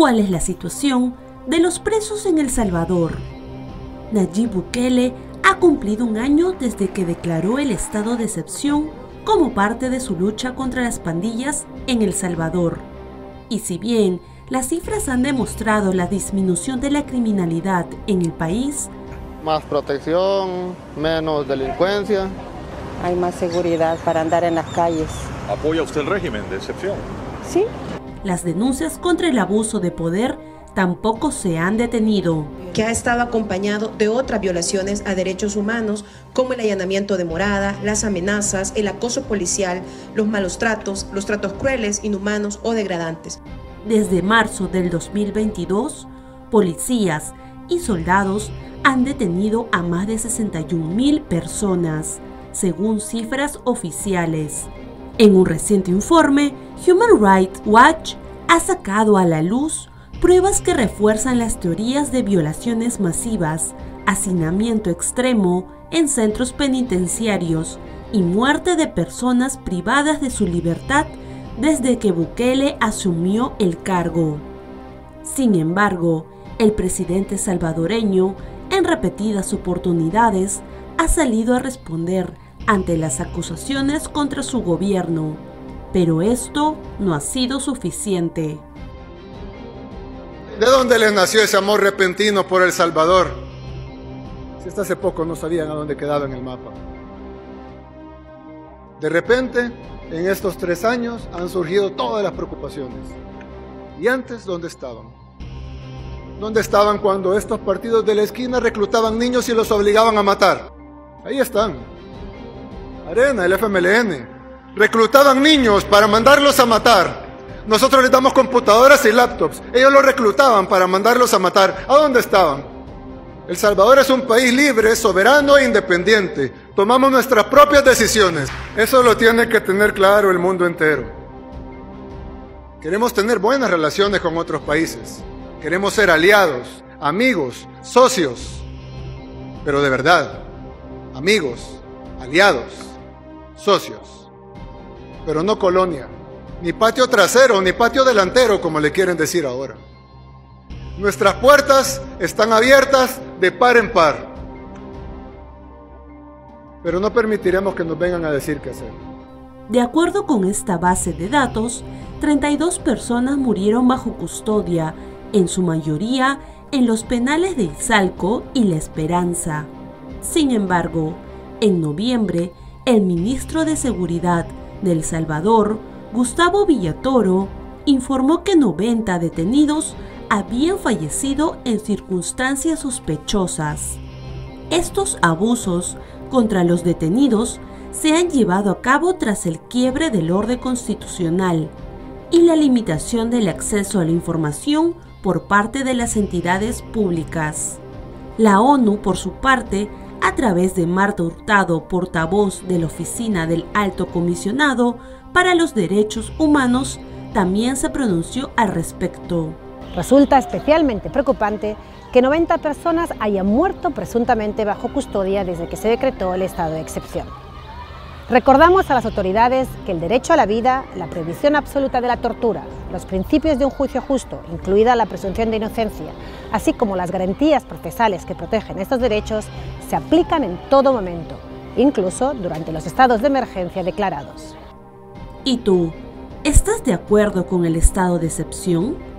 cuál es la situación de los presos en El Salvador. Nayib Bukele ha cumplido un año desde que declaró el estado de excepción como parte de su lucha contra las pandillas en El Salvador. Y si bien las cifras han demostrado la disminución de la criminalidad en el país, más protección, menos delincuencia. Hay más seguridad para andar en las calles. ¿Apoya usted el régimen de excepción? Sí. Las denuncias contra el abuso de poder tampoco se han detenido. Que ha estado acompañado de otras violaciones a derechos humanos, como el allanamiento de morada, las amenazas, el acoso policial, los malos tratos, los tratos crueles, inhumanos o degradantes. Desde marzo del 2022, policías y soldados han detenido a más de 61.000 personas, según cifras oficiales. En un reciente informe, Human Rights Watch ha sacado a la luz pruebas que refuerzan las teorías de violaciones masivas, hacinamiento extremo en centros penitenciarios y muerte de personas privadas de su libertad desde que Bukele asumió el cargo. Sin embargo, el presidente salvadoreño en repetidas oportunidades ha salido a responder ante las acusaciones contra su gobierno, pero esto no ha sido suficiente. ¿De dónde les nació ese amor repentino por El Salvador? Si hasta hace poco no sabían a dónde quedaba en el mapa. De repente, en estos 3 años han surgido todas las preocupaciones. ¿Y antes dónde estaban? ¿Dónde estaban cuando estos partidos de la esquina reclutaban niños y los obligaban a matar? Ahí están. Arena, el FMLN. Reclutaban niños para mandarlos a matar. Nosotros les damos computadoras y laptops. Ellos los reclutaban para mandarlos a matar. ¿A dónde estaban? El Salvador es un país libre, soberano e independiente. Tomamos nuestras propias decisiones. Eso lo tiene que tener claro el mundo entero. Queremos tener buenas relaciones con otros países. Queremos ser aliados, amigos, socios, pero de verdad, amigos, aliados, socios, pero no colonia, ni patio trasero, ni patio delantero, como le quieren decir ahora. Nuestras puertas están abiertas de par en par, pero no permitiremos que nos vengan a decir qué hacer. De acuerdo con esta base de datos, 32 personas murieron bajo custodia, en su mayoría en los penales de Izalco y La Esperanza. Sin embargo, en noviembre, el ministro de Seguridad de El Salvador, Gustavo Villatoro, informó que 90 detenidos habían fallecido en circunstancias sospechosas. Estos abusos contra los detenidos se han llevado a cabo tras el quiebre del orden constitucional y la limitación del acceso a la información por parte de las entidades públicas. La ONU, por su parte, a través de Marta Hurtado, portavoz de la Oficina del Alto Comisionado para los Derechos Humanos, también se pronunció al respecto. Resulta especialmente preocupante que 90 personas hayan muerto presuntamente bajo custodia desde que se decretó el estado de excepción. Recordamos a las autoridades que el derecho a la vida, la prohibición absoluta de la tortura, los principios de un juicio justo, incluida la presunción de inocencia, así como las garantías procesales que protegen estos derechos, se aplican en todo momento, incluso durante los estados de emergencia declarados. ¿Y tú, estás de acuerdo con el estado de excepción?